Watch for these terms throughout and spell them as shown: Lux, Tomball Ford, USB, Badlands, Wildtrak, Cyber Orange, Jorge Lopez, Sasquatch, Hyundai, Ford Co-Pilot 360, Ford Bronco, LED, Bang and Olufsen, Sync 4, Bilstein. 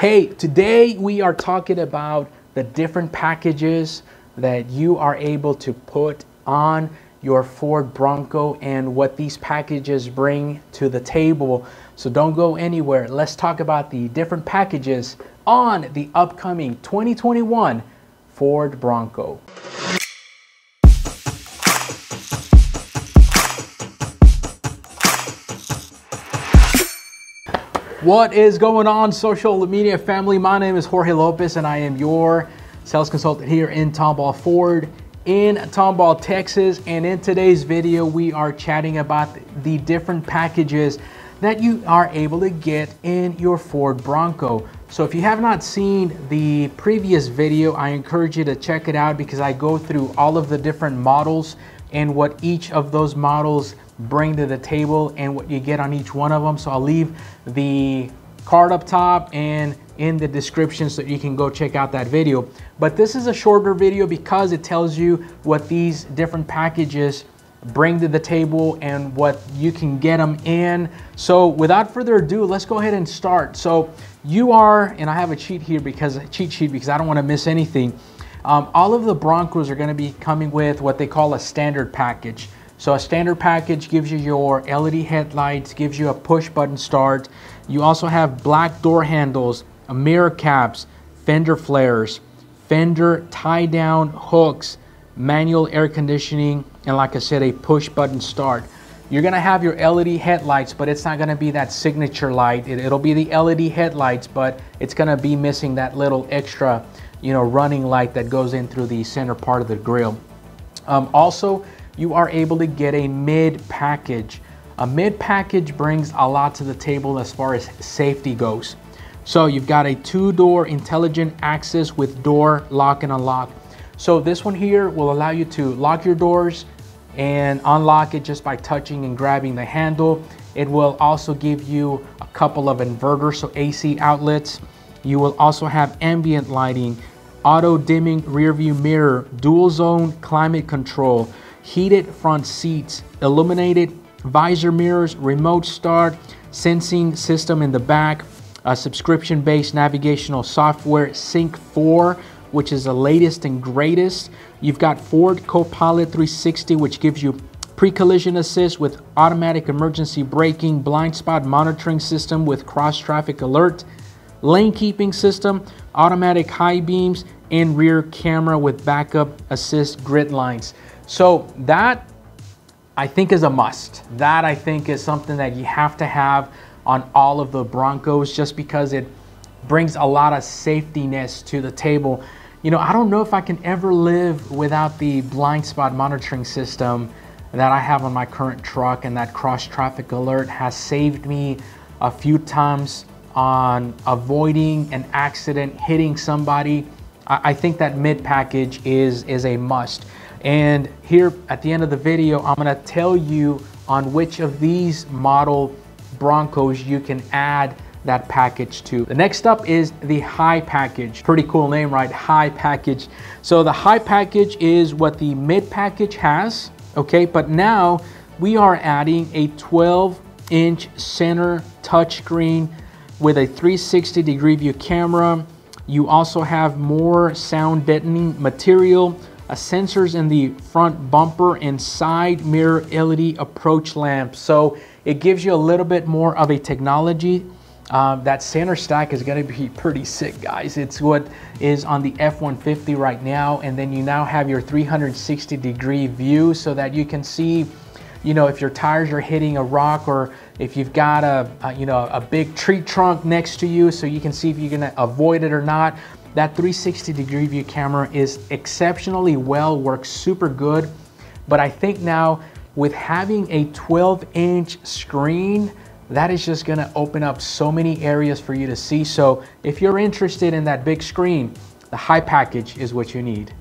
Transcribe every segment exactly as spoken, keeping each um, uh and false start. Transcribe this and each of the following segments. Hey, today we are talking about the different packages that you are able to put on your Ford Bronco and what these packages bring to the table. So don't go anywhere. Let's talk about the different packages on the upcoming twenty twenty-one Ford Bronco. What is going on, social media family? My name is Jorge Lopez and I am your sales consultant here in Tomball Ford in Tomball, Texas. And in today's video, we are chatting about the different packages that you are able to get in your Ford Bronco. So if you have not seen the previous video, I encourage you to check it out because I go through all of the different models and what each of those models bring to the table and what you get on each one of them. So I'll leave the card up top and in the description so you can go check out that video. But this is a shorter video because it tells you what these different packages bring to the table and what you can get them in. So without further ado, let's go ahead and start. So you are, and I have a cheat here because a cheat sheet because I don't want to miss anything. Um, all of the Broncos are going to be coming with what they call a standard package. So a standard package gives you your L E D headlights, gives you a push button start. You also have black door handles, mirror caps, fender flares, fender tie down hooks, manual air conditioning, and like I said, a push button start. You're gonna have your L E D headlights, but it's not gonna be that signature light. It, it'll be the L E D headlights, but it's gonna be missing that little extra, you know, running light that goes in through the center part of the grill. Um, also, you are able to get a mid package. A mid package brings a lot to the table as far as safety goes. So you've got a two-door intelligent access with door lock and unlock. So this one here will allow you to lock your doors and unlock it just by touching and grabbing the handle. It will also give you a couple of inverters, so A C outlets. You will also have ambient lighting, auto dimming rear view mirror, dual zone climate control, heated front seats, illuminated visor mirrors, remote start, sensing system in the back, a subscription-based navigational software, Sync four, which is the latest and greatest. You've got Ford Co-Pilot three sixty, which gives you pre-collision assist with automatic emergency braking, blind spot monitoring system with cross-traffic alert, lane keeping system, automatic high beams, and rear camera with backup assist grid lines. So that I think is a must. That I think is something that you have to have on all of the Broncos just because it brings a lot of safetiness to the table. You know, I don't know if I can ever live without the blind spot monitoring system that I have on my current truck, and that cross traffic alert has saved me a few times on avoiding an accident, hitting somebody. I think that mid package is, is a must. And here at the end of the video, I'm gonna tell you on which of these model Broncos you can add that package to. The next up is the high package. Pretty cool name, right? High package. So the high package is what the mid package has, okay? But now we are adding a twelve inch center touchscreen with a three sixty degree view camera. You also have more sound deadening material, a sensors in the front bumper and side mirror L E D approach lamp. So it gives you a little bit more of a technology. Um, that center stack is gonna be pretty sick, guys. It's what is on the F one fifty right now. And then you now have your three sixty degree view so that you can see, you know, if your tires are hitting a rock or if you've got a, a you know, a big tree trunk next to you, so you can see if you're gonna avoid it or not. That three sixty degree view camera is exceptionally well, works super good. But I think now with having a twelve inch screen, that is just gonna open up so many areas for you to see. So if you're interested in that big screen, the high package is what you need.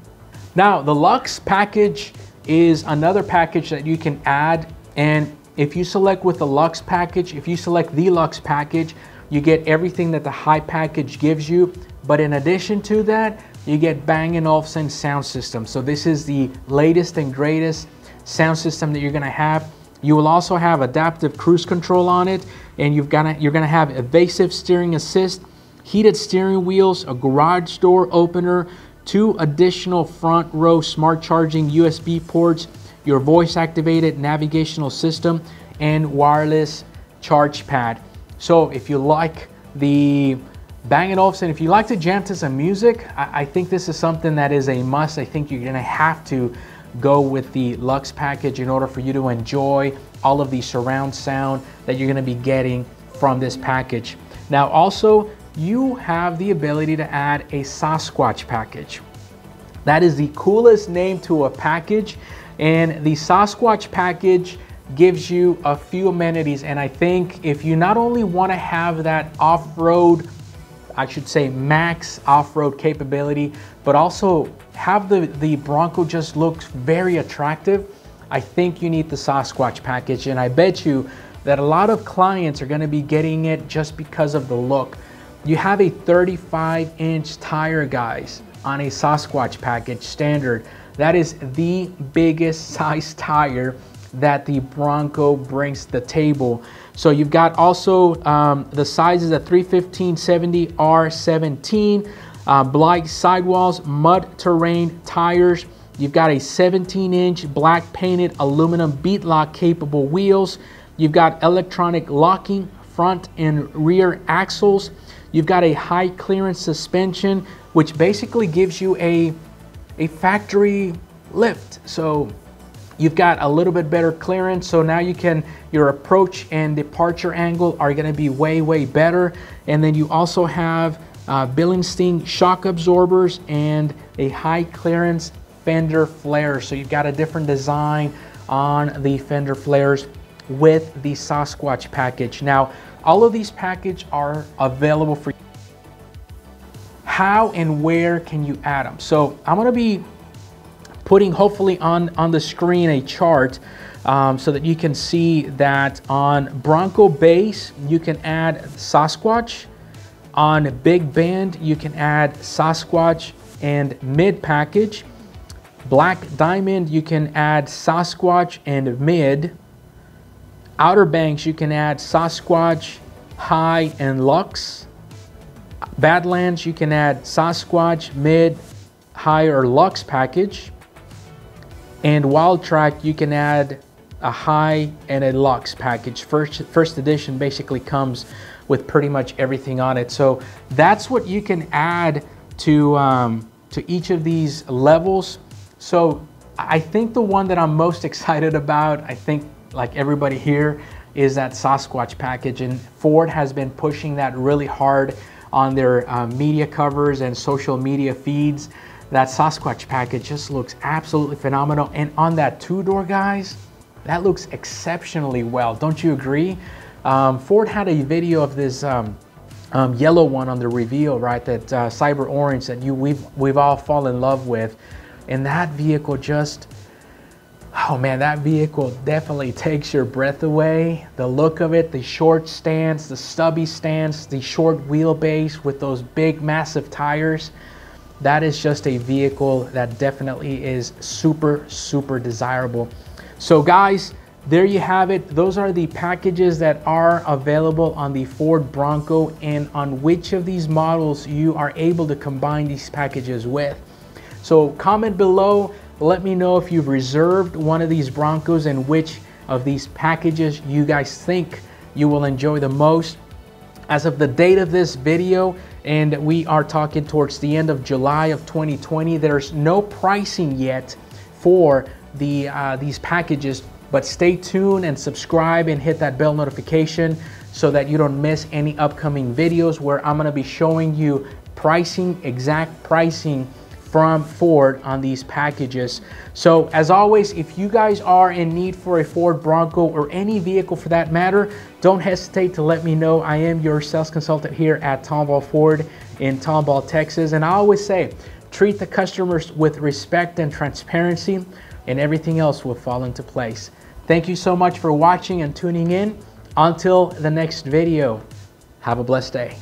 Now, the Luxe package is another package that you can add. And if you select with the Luxe package, if you select the Luxe package, you get everything that the high package gives you. But in addition to that, you get Bang and Olufsen sound system. So this is the latest and greatest sound system that you're gonna have. You will also have adaptive cruise control on it, and you've got you're gonna have evasive steering assist, heated steering wheels, a garage door opener, two additional front row smart charging U S B ports, your voice activated navigational system, and wireless charge pad. So if you like the Bang and Olufsen, if you like to jam to some music, I, I think this is something that is a must. I think you're gonna have to go with the Luxe package in order for you to enjoy all of the surround sound that you're gonna be getting from this package. Now also, you have the ability to add a Sasquatch package. That is the coolest name to a package, and the Sasquatch package gives you a few amenities, and I think if you not only want to have that off-road, I should say max off-road capability, but also have the, the Bronco just looks very attractive, I think you need the Sasquatch package, and I bet you that a lot of clients are going to be getting it just because of the look. You have a thirty-five inch tire, guys, on a Sasquatch package standard. That is the biggest size tire that the Bronco brings to the table. So you've got also um, the sizes at three fifteen seventy R seventeen, uh, black sidewalls, mud terrain tires. You've got a seventeen inch black painted aluminum bead lock capable wheels. You've got electronic locking front and rear axles. You've got a high clearance suspension, which basically gives you a, a factory lift. So you've got a little bit better clearance, so now you can, your approach and departure angle are gonna be way, way better. And then you also have uh, Bilstein shock absorbers and a high clearance fender flare. So you've got a different design on the fender flares with the Sasquatch package. Now, all of these packages are available for you. How and where can you add them? So I'm gonna be putting hopefully on, on the screen a chart um, so that you can see that on Bronco Base, you can add Sasquatch. On Big Bend, you can add Sasquatch and Mid package. Black Diamond, you can add Sasquatch and Mid. Outer Banks, you can add Sasquatch, High, and Luxe. Badlands, you can add Sasquatch, Mid, High, or Luxe package. And Wildtrak, you can add a High and a Luxe package. First, first edition basically comes with pretty much everything on it. So that's what you can add to, um, to each of these levels. So I think the one that I'm most excited about, I think like everybody here, is that Sasquatch package. And Ford has been pushing that really hard on their uh, media covers and social media feeds. That Sasquatch package just looks absolutely phenomenal. And on that two-door, guys, that looks exceptionally well. Don't you agree? Um, Ford had a video of this um, um, yellow one on the reveal, right? That uh, Cyber Orange that you we've, we've all fallen in love with. And that vehicle just, oh man, that vehicle definitely takes your breath away. The look of it, the short stance, the stubby stance, the short wheelbase with those big, massive tires. That is just a vehicle that definitely is super, super desirable. So guys, there you have it. Those are the packages that are available on the Ford Bronco, and on which of these models you are able to combine these packages with. So comment below, let me know if you've reserved one of these Broncos and which of these packages you guys think you will enjoy the most. As of the date of this video, and we are talking towards the end of July of twenty twenty, there's no pricing yet for the uh, these packages, but stay tuned and subscribe and hit that bell notification so that you don't miss any upcoming videos where I'm gonna be showing you pricing, exact pricing from Ford on these packages. So as always, if you guys are in need for a Ford Bronco or any vehicle for that matter, don't hesitate to let me know. I am your sales consultant here at Tomball Ford in Tomball, Texas. And I always say, treat the customers with respect and transparency, and everything else will fall into place. Thank you so much for watching and tuning in. Until the next video, have a blessed day.